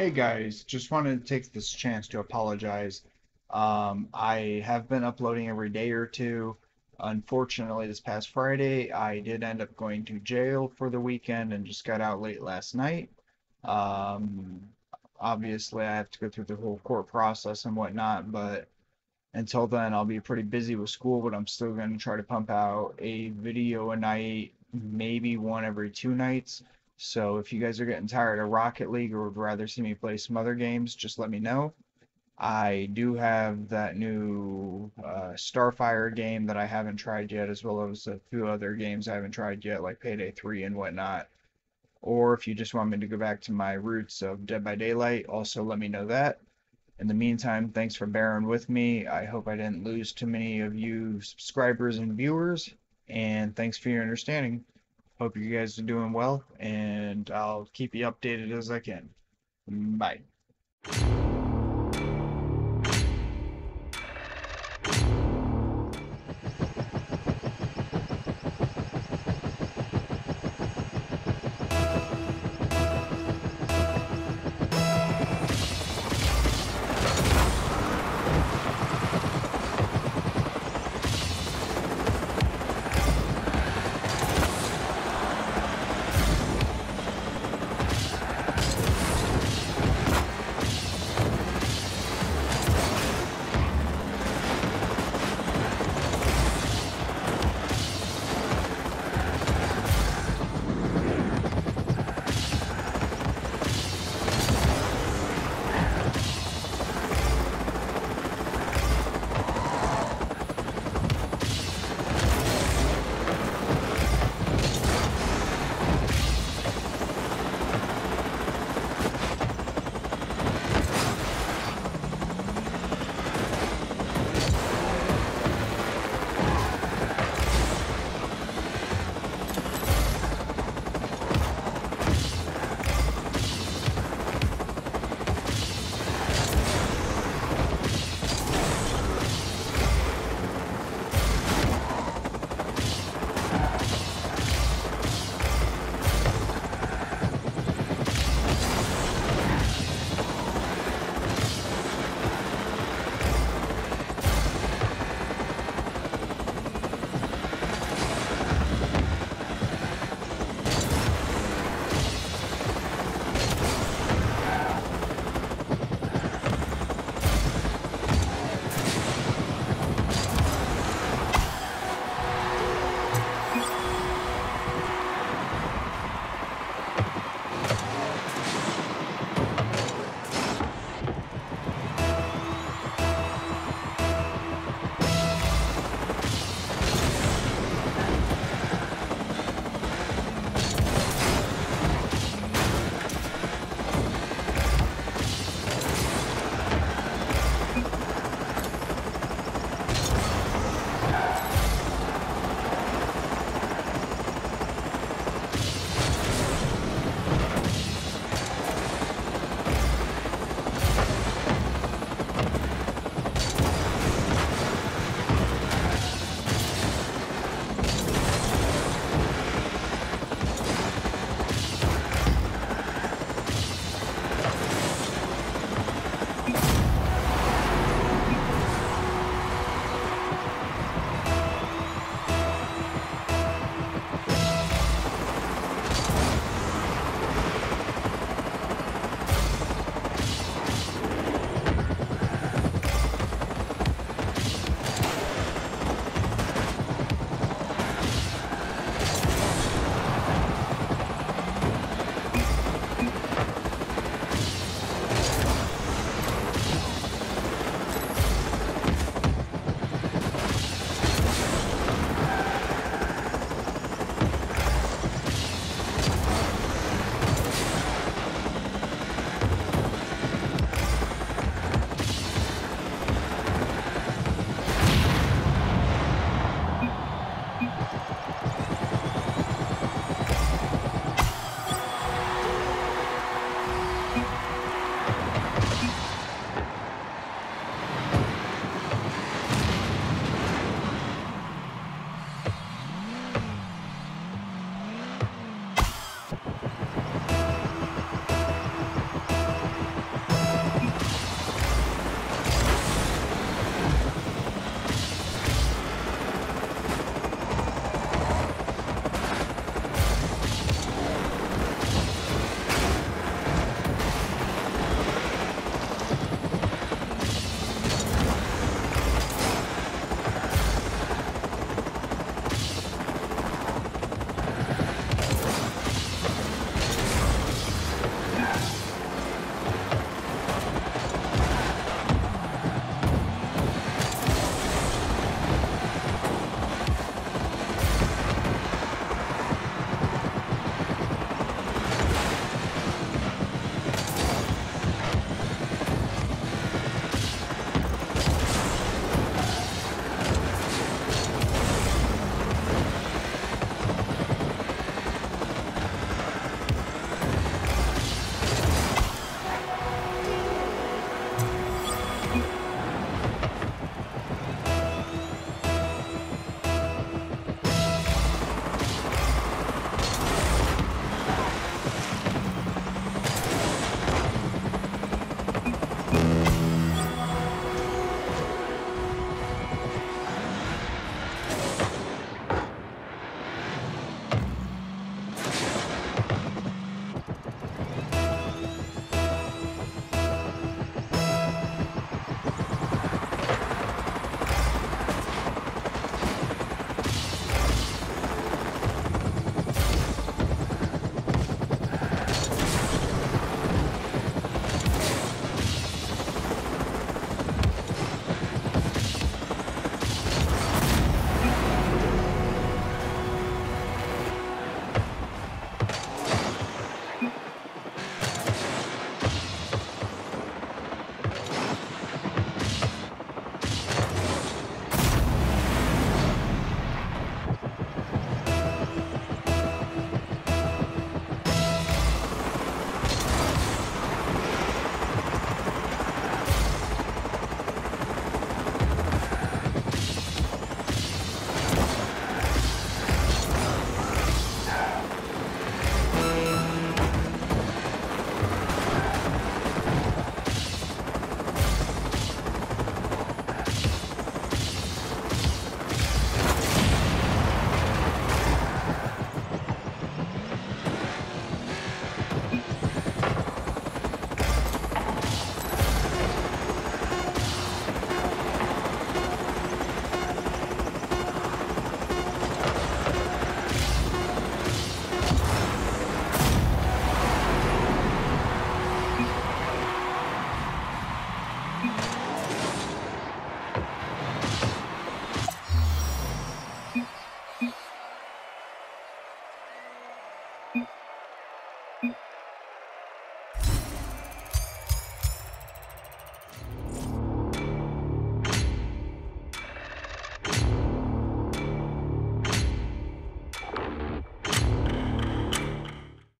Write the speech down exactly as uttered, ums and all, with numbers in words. Hey guys, just wanted to take this chance to apologize. Um, I have been uploading every day or two. Unfortunately, this past Friday, I did end up going to jail for the weekend and just got out late last night. Um, obviously, I have to go through the whole court process and whatnot, but until then, I'll be pretty busy with school, but I'm still going to try to pump out a video a night, maybe one every two nights. So if you guys are getting tired of Rocket League or would rather see me play some other games, just let me know. I do have that new uh, Starfire game that I haven't tried yet, as well as a few other games I haven't tried yet, like Payday three and whatnot. Or if you just want me to go back to my roots of Dead by Daylight, also let me know that. In the meantime, thanks for bearing with me. I hope I didn't lose too many of you subscribers and viewers, and thanks for your understanding. Hope you guys are doing well, and I'll keep you updated as I can. Bye.